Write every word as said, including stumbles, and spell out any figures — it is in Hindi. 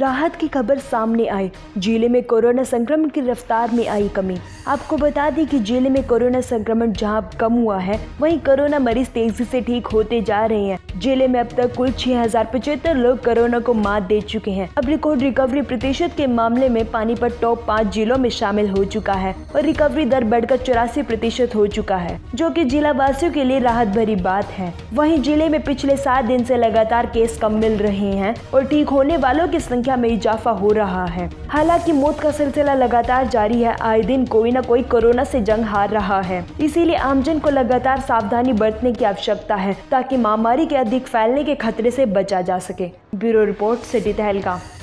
राहत की खबर सामने आई। जिले में कोरोना संक्रमण की रफ्तार में आई कमी। आपको बता दें कि जिले में कोरोना संक्रमण जहां कम हुआ है, वहीं कोरोना मरीज तेजी से ठीक होते जा रहे हैं। जिले में अब तक कुल छह हजार पचहत्तर लोग कोरोना को मात दे चुके हैं। अब रिकॉर्ड रिकवरी प्रतिशत के मामले में पानीपत टॉप पाँच जिलों में शामिल हो चुका है और रिकवरी दर बढ़कर चौरासी प्रतिशत हो चुका है, जो कि जिला वासियों के लिए राहत भरी बात है। वहीं जिले में पिछले सात दिन से लगातार केस कम मिल रहे हैं और ठीक होने वालों की संख्या में इजाफा हो रहा है। हालांकि मौत का सिलसिला लगातार जारी है। आए दिन कोई न कोई कोरोना से जंग हार रहा है, इसीलिए आमजन को लगातार सावधानी बरतने की आवश्यकता है ताकि महामारी के अधिक फैलने के खतरे से बचा जा सके। ब्यूरो रिपोर्ट, सिटी तहलका।